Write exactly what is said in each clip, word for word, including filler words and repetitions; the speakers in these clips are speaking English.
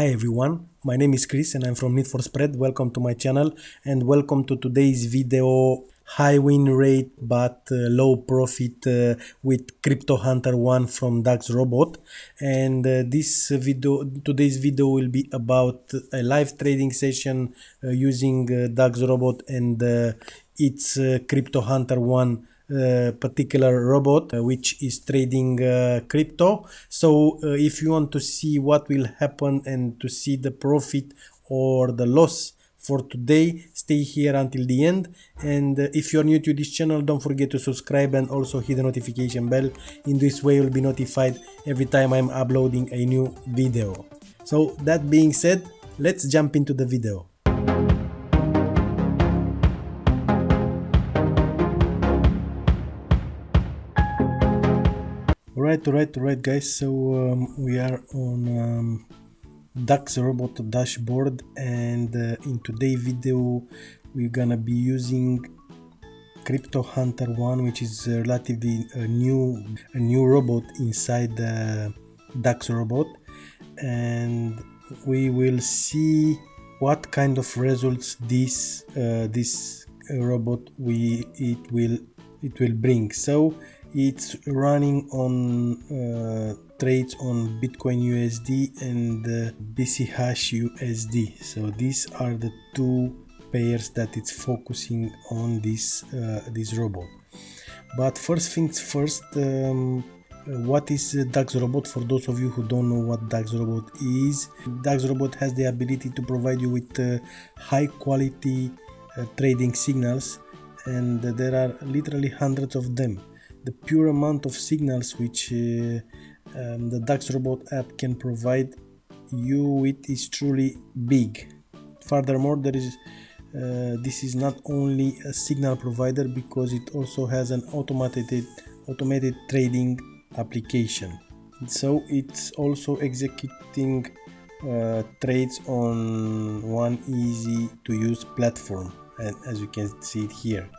Hi everyone, my name is Chris and I'm from Need for Spread. Welcome to my channel and welcome to today's video. High win rate but uh, low profit uh, with Crypto Hunter one from Dax Robot. And uh, this video, today's video will be about a live trading session uh, using uh, Dax Robot and uh, its uh, Crypto Hunter one Uh, particular robot uh, which is trading uh, crypto. So uh, if you want to see what will happen and to see the profit or the loss for today, stay here until the end. And uh, if you're new to this channel, don't forget to subscribe and also hit the notification bell. In this way you'll be notified every time I'm uploading a new video. So that being said, let's jump into the video. Alright, alright, alright guys, so um, we are on um, Dax Robot dashboard, and uh, in today's video we're gonna be using Crypto Hunter one, which is uh, relatively a new, a new robot inside the Dax Robot, and we will see what kind of results this uh, this robot we it will it will bring. So it's running on uh, trades on Bitcoin U S D and uh, B C H U S D. So these are the two pairs that it's focusing on this uh, this robot. But first things first, um, what is Dax Robot? For those of you who don't know what Dax Robot is, Dax Robot has the ability to provide you with uh, high quality uh, trading signals, and there are literally hundreds of them. The pure amount of signals which uh, um, the Dax Robot app can provide you with is truly big. Furthermore, there is uh, this is not only a signal provider, because it also has an automated automated trading application. So it's also executing uh, trades on one easy to use platform, and as you can see it here.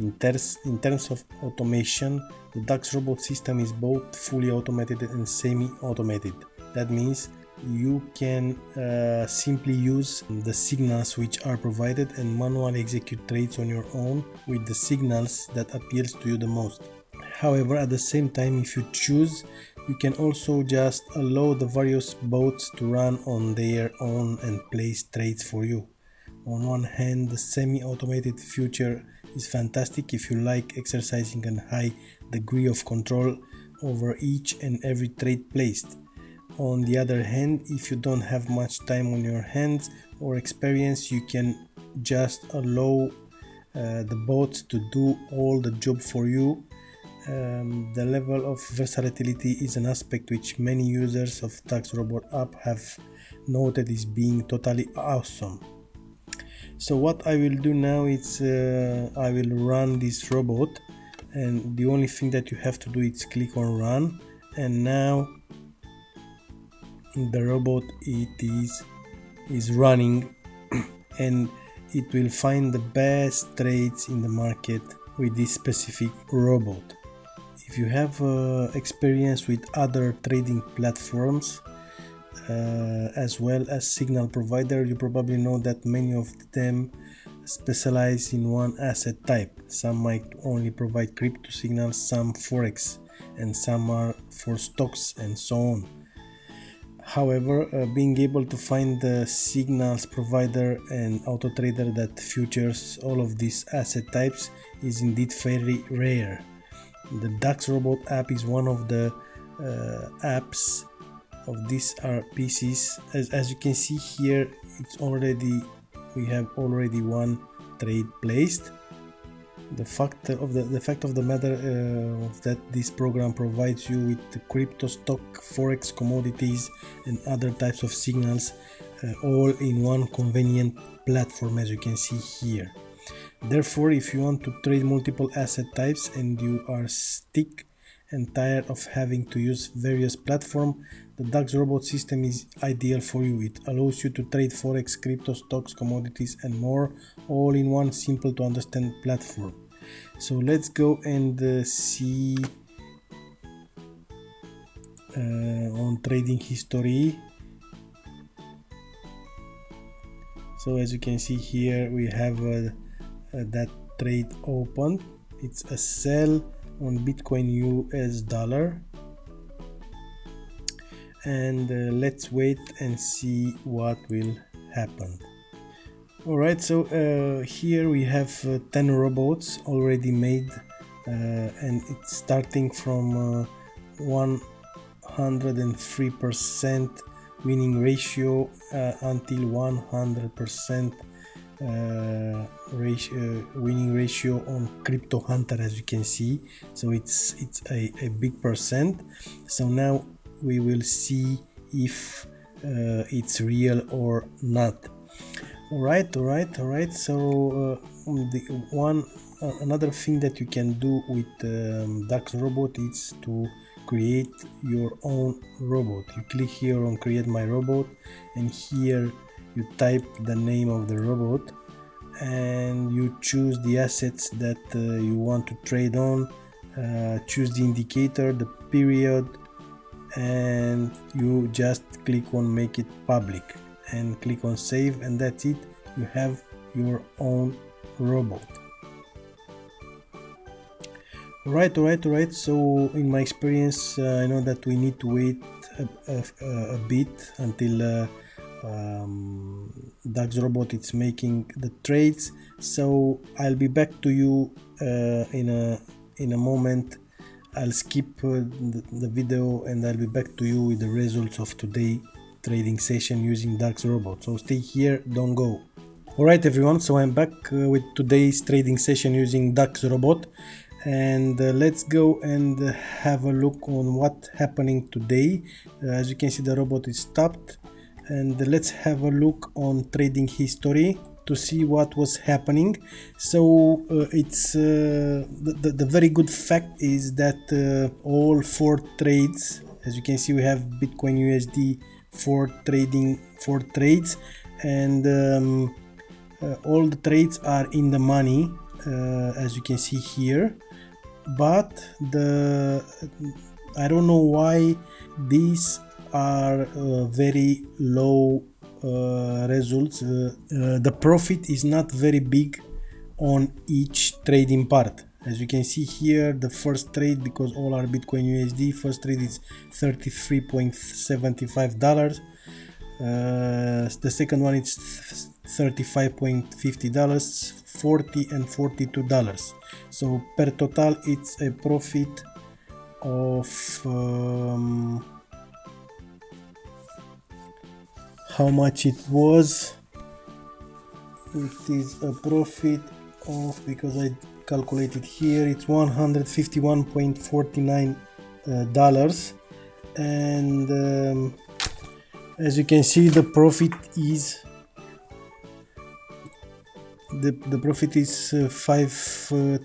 In, terms, in terms of automation, the Dax Robot system is both fully automated and semi-automated. That means you can uh, simply use the signals which are provided and manually execute trades on your own with the signals that appeals to you the most. However, at the same time, if you choose, you can also just allow the various bots to run on their own and place trades for you. On one hand, the semi-automated feature is fantastic if you like exercising a high degree of control over each and every trade placed. On the other hand, if you don't have much time on your hands or experience, you can just allow uh, the bots to do all the job for you. Um, the level of versatility is an aspect which many users of Dax Robot app have noted is being totally awesome. So what I will do now is uh, I will run this robot, and the only thing that you have to do is click on run, and now the robot it is is running and it will find the best trades in the market with this specific robot. If you have uh, experience with other trading platforms, Uh, as well as signal provider, you probably know that many of them specialize in one asset type. Some might only provide crypto signals, some forex, and some are for stocks and so on. However, uh, being able to find the signals provider and auto trader that features all of these asset types is indeed very rare. The Dax Robot app is one of the uh, apps of these are pieces. As, as you can see here, it's already we have already one trade placed. The fact of the, the fact of the matter uh, of that this program provides you with the crypto, stock, forex, commodities, and other types of signals, uh, all in one convenient platform, as you can see here. Therefore, if you want to trade multiple asset types and you are stuck and tired of having to use various platforms, the Dax Robot system is ideal for you. It allows you to trade forex, crypto, stocks, commodities, and more, all in one simple to understand platform. So let's go and uh, see uh, on trading history. So as you can see here, we have uh, uh, that trade open. It's a sell on Bitcoin U S dollar, and uh, let's wait and see what will happen. Alright, so uh, here we have uh, ten robots already made, uh, and it's starting from uh, one hundred three percent winning ratio uh, until one hundred percent uh, ratio, uh, winning ratio on Crypto Hunter, as you can see. So it's it's a, a big percent. So now we will see if uh, it's real or not. All right all right all right, so uh, the one uh, another thing that you can do with um, Dax Robot is to create your own robot. You click here on create my robot, and here you type the name of the robot and you choose the assets that uh, you want to trade on, uh, choose the indicator, the period, and you just click on make it public and click on save, and that's it. You have your own robot. All right all right all right, so in my experience, uh, I know that we need to wait a, a, a bit until uh, um, Dax Robot is making the trades. So I'll be back to you uh, in a in a moment. I'll skip uh, the, the video and I'll be back to you with the results of today's trading session using Dax Robot. So stay here, don't go. Alright everyone, so I'm back uh, with today's trading session using Dax Robot, and uh, let's go and uh, have a look on what's happening today. Uh, as you can see, the robot is stopped, and uh, let's have a look on trading history to see what was happening. So uh, it's uh, the, the, the very good fact is that uh, all four trades, as you can see, we have Bitcoin U S D for trading four trades, and um, uh, all the trades are in the money, uh, as you can see here. But the I don't know why these are uh, very low Uh, results. Uh, uh, the profit is not very big on each trading part. As you can see here, the first trade, because all are Bitcoin U S D, first trade is thirty-three dollars and seventy-five cents. Uh, the second one is thirty-five dollars and fifty cents, forty dollars and forty-two dollars. So per total it's a profit of um, how much it was. It is a profit of, because I calculated here, it's one hundred fifty-one dollars and forty-nine cents, uh, dollars. And um, as you can see, the profit is the, the profit is uh, five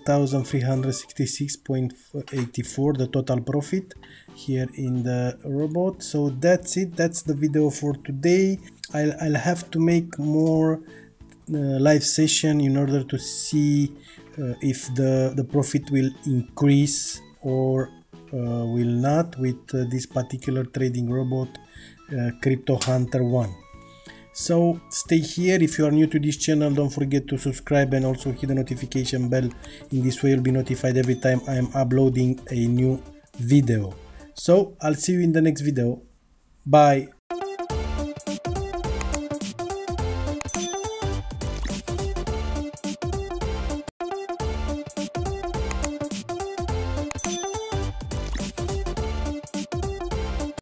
thousand three hundred sixty-six dollars and eighty-four cents, the total profit here in the robot. So that's it, that's the video for today. I'll, I'll have to make more uh, live session in order to see uh, if the, the profit will increase or uh, will not with uh, this particular trading robot, uh, Crypto Hunter one. So stay here. If you are new to this channel, don't forget to subscribe and also hit the notification bell. In this way you'll be notified every time I am uploading a new video. So I'll see you in the next video. Bye.